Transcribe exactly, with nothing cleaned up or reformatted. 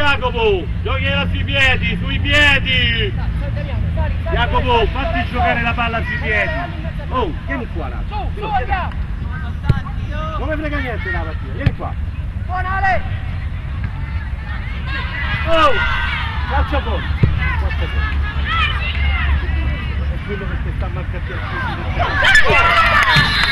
Giacomo, giochi sui piedi, sui piedi! Giacomo, fatti giocare la palla sui piedi! Oh, vieni qua, là! Non mi frega niente la partita, vieni qua! Buona Ale! Oh! Calcio fuori! Calcio fuori! È quello che sta a marcare.